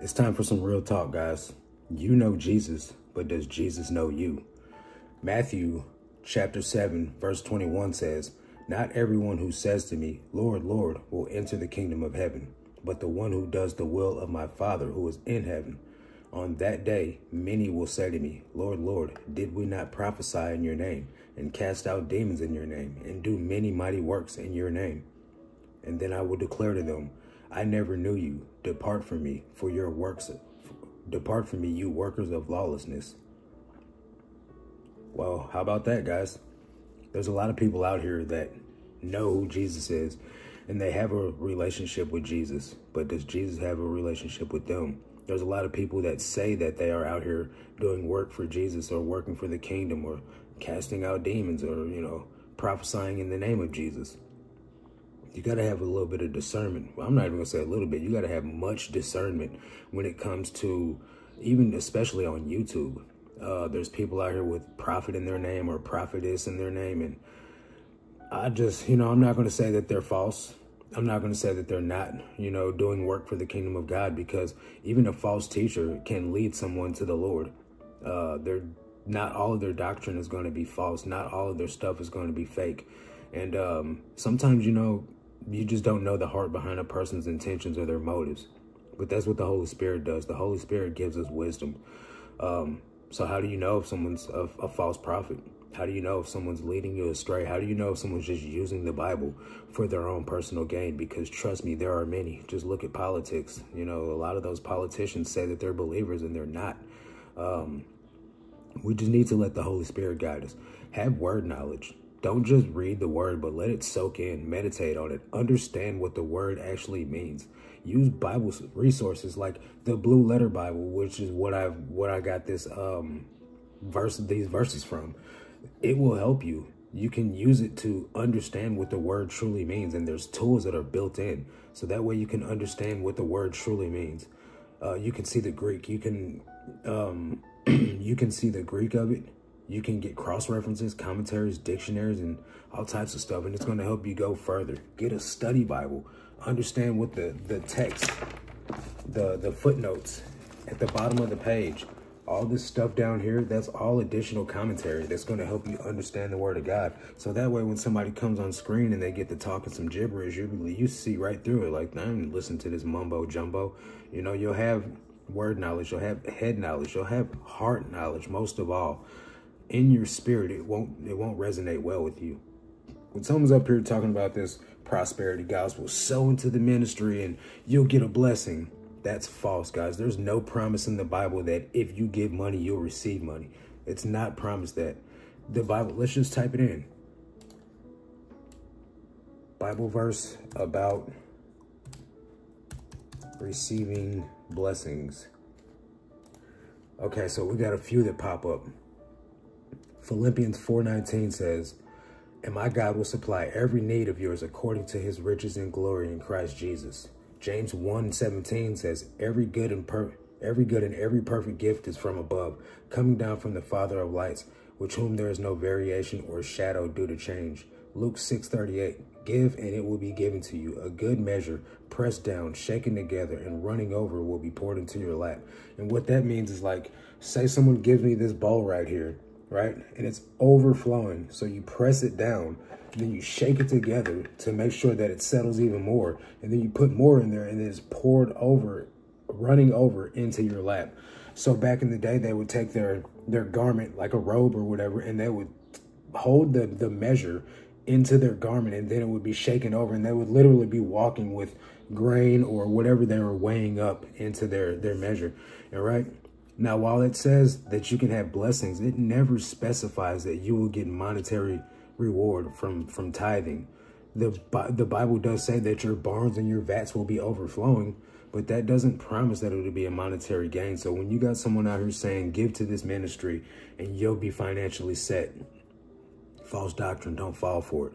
It's time for some real talk, guys. You know Jesus, but does Jesus know you? Matthew chapter 7, verse 21 says, "Not everyone who says to me, 'Lord, Lord,' will enter the kingdom of heaven, but the one who does the will of my Father who is in heaven. On that day, many will say to me, 'Lord, Lord, did we not prophesy in your name and cast out demons in your name and do many mighty works in your name?' And then I will declare to them, 'I never knew you. Depart from me, for your works. Depart from me, you workers of lawlessness." Well, how about that, guys? There's a lot of people out here that know who Jesus is and they have a relationship with Jesus, but does Jesus have a relationship with them? There's a lot of people that say that they are out here doing work for Jesus or working for the kingdom or casting out demons or, prophesying in the name of Jesus. You got to have a little bit of discernment. Well, I'm not even going to say a little bit. You got to have much discernment when it comes to, even especially on YouTube. There's people out here with prophet in their name or prophetess in their name. And I just, I'm not going to say that they're false. I'm not going to say that they're not, doing work for the kingdom of God, because even a false teacher can lead someone to the Lord. Not all of their doctrine is going to be false. Not all of their stuff is going to be fake. And sometimes, you just don't know the heart behind a person's intentions or their motives. But that's what the Holy Spirit does. The Holy Spirit gives us wisdom. So how do you know if someone's a false prophet? How do you know if someone's leading you astray? How do you know if someone's just using the Bible for their own personal gain? Because trust me, there are many. Just look at politics. A lot of those politicians say that they're believers and they're not. We just need to let the Holy Spirit guide us. Have word knowledge. Don't just read the word, but let it soak in, meditate on it, understand what the word actually means. Use Bible resources like the Blue Letter Bible, which is what I got this these verses from. It will help you. You can use it to understand what the word truly means, and there's tools that are built in, so that way you can understand what the word truly means. You can see the Greek. You can you can see the Greek of it. You can get cross-references, commentaries, dictionaries, and all types of stuff, and it's going to help you go further. Get a study Bible. Understand what the text, the footnotes at the bottom of the page, all this stuff down here, that's all additional commentary that's going to help you understand the Word of God. So that way, when somebody comes on screen and they get to talking some gibberish, you see right through it. Like, I didn't listen to this mumbo jumbo. You'll have word knowledge. You'll have head knowledge. You'll have heart knowledge, most of all. In your spirit, it won't resonate well with you. When someone's up here talking about this prosperity gospel, sow into the ministry and you'll get a blessing, that's false, guys. There's no promise in the Bible that if you give money, you'll receive money. It's not promised that. The Bible, let's just type it in. Bible verse about receiving blessings. Okay, so we got a few that pop up. Philippians 4:19 says, "And my God will supply every need of yours according to his riches and glory in Christ Jesus." James 1:17 says, every good and every perfect gift is from above, coming down from the Father of lights, with whom there is no variation or shadow due to change. Luke 6:38, "Give and it will be given to you, a good measure, pressed down, shaken together, and running over will be poured into your lap." And what that means is, like, say someone gives me this bowl right here, right? And it's overflowing. So you press it down, then you shake it together to make sure that it settles even more. And then you put more in there and it's poured over, running over into your lap. So back in the day, they would take their garment, like a robe or whatever, and they would hold the measure into their garment, and then it would be shaken over, and they would literally be walking with grain or whatever they were weighing up into their measure. All right. Now, while it says that you can have blessings, it never specifies that you will get monetary reward from tithing. The Bible does say that your barns and your vats will be overflowing, but that doesn't promise that it will be a monetary gain. So when you got someone out here saying, "Give to this ministry and you'll be financially set," false doctrine, don't fall for it.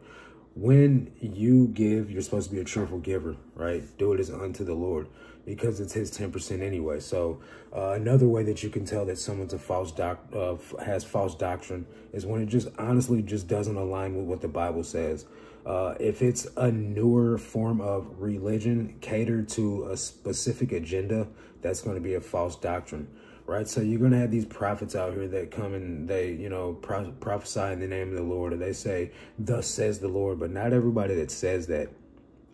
When you give, you're supposed to be a cheerful giver, right? Do it as unto the Lord, because it's his 10% anyway. So another way that you can tell that someone's has false doctrine is when it just honestly just doesn't align with what the Bible says. If it's a newer form of religion catered to a specific agenda, that's going to be a false doctrine, right? So you're going to have these prophets out here that come and they, you know, prophesy in the name of the Lord, or they say, thus says the Lord. But not everybody that says that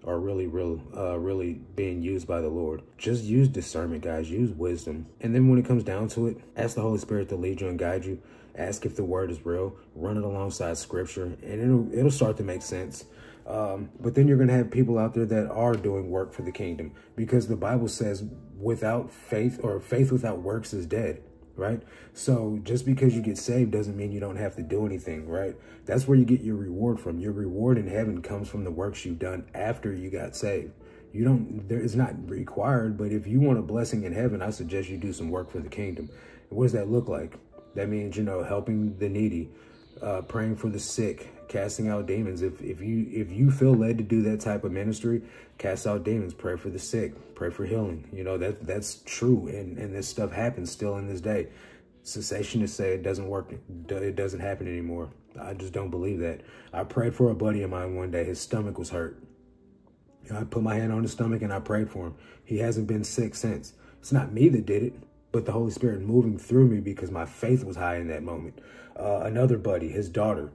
are really being used by the Lord. Just use discernment, guys. Use wisdom. And then when it comes down to it, ask the Holy Spirit to lead you and guide you. Ask if the word is real. Run it alongside scripture, and it'll start to make sense. But then you're going to have people out there that are doing work for the kingdom, because the Bible says without faith, or faith without works is dead, right? So just because you get saved doesn't mean you don't have to do anything, right? That's where you get your reward from. Your reward in heaven comes from the works you've done after you got saved. You don't, it's not required, but if you want a blessing in heaven, I suggest you do some work for the kingdom. What does that look like? That means, you know, helping the needy, praying for the sick, casting out demons. If you feel led to do that type of ministry, cast out demons, pray for the sick, pray for healing. You know, that's true. And this stuff happens still in this day. Cessationists say it doesn't work. It doesn't happen anymore. I just don't believe that. I prayed for a buddy of mine one day. His stomach was hurt. I put my hand on his stomach and I prayed for him. He hasn't been sick since. It's not me that did it, but the Holy Spirit moving through me, because my faith was high in that moment. Another buddy, his daughter,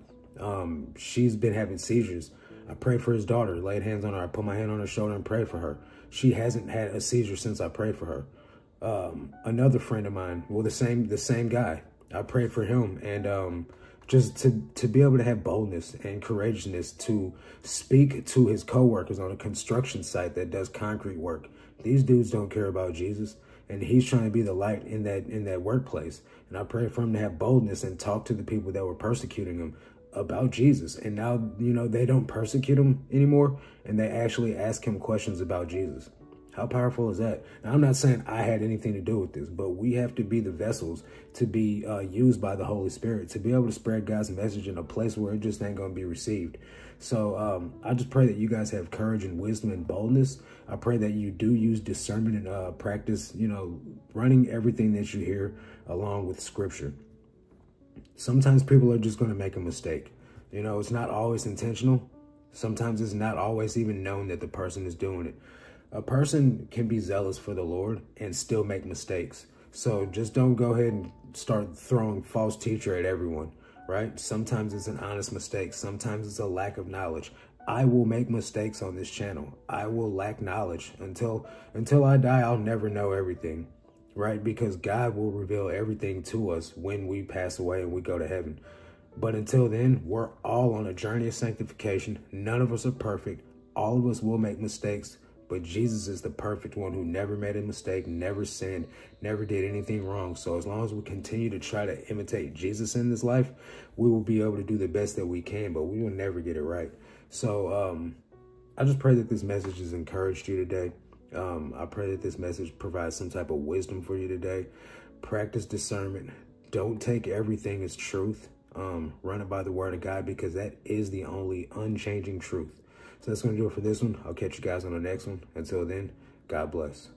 she's been having seizures. I prayed for his daughter, laid hands on her. I put my hand on her shoulder and prayed for her. She hasn't had a seizure since I prayed for her. Another friend of mine, well, the same guy, I prayed for him. And just to be able to have boldness and courageousness to speak to his coworkers on a construction site that does concrete work. These dudes don't care about Jesus, and he's trying to be the light in that workplace. And I pray for him to have boldness and talk to the people that were persecuting him about Jesus. And now, you know, they don't persecute him anymore, and they actually ask him questions about Jesus. How powerful is that? Now, I'm not saying I had anything to do with this, but we have to be the vessels to be used by the Holy Spirit, to be able to spread God's message in a place where it just ain't going to be received. So I just pray that you guys have courage and wisdom and boldness. I pray that you do use discernment and practice, you know, running everything that you hear along with scripture. Sometimes people are just going to make a mistake. You know, it's not always intentional. Sometimes it's not always even known that the person is doing it. A person can be zealous for the Lord and still make mistakes. So just don't go ahead and start throwing false teacher at everyone, right? Sometimes it's an honest mistake. Sometimes it's a lack of knowledge. I will make mistakes on this channel. I will lack knowledge until I die. I'll never know everything, right? Because God will reveal everything to us when we pass away and we go to heaven. But until then, we're all on a journey of sanctification. None of us are perfect. All of us will make mistakes. But Jesus is the perfect one who never made a mistake, never sinned, never did anything wrong. So as long as we continue to try to imitate Jesus in this life, we will be able to do the best that we can, but we will never get it right. So I just pray that this message has encouraged you today. I pray that this message provides some type of wisdom for you today. Practice discernment. Don't take everything as truth. Run it by the word of God, because that is the only unchanging truth. So that's going to do it for this one. I'll catch you guys on the next one. Until then, God bless.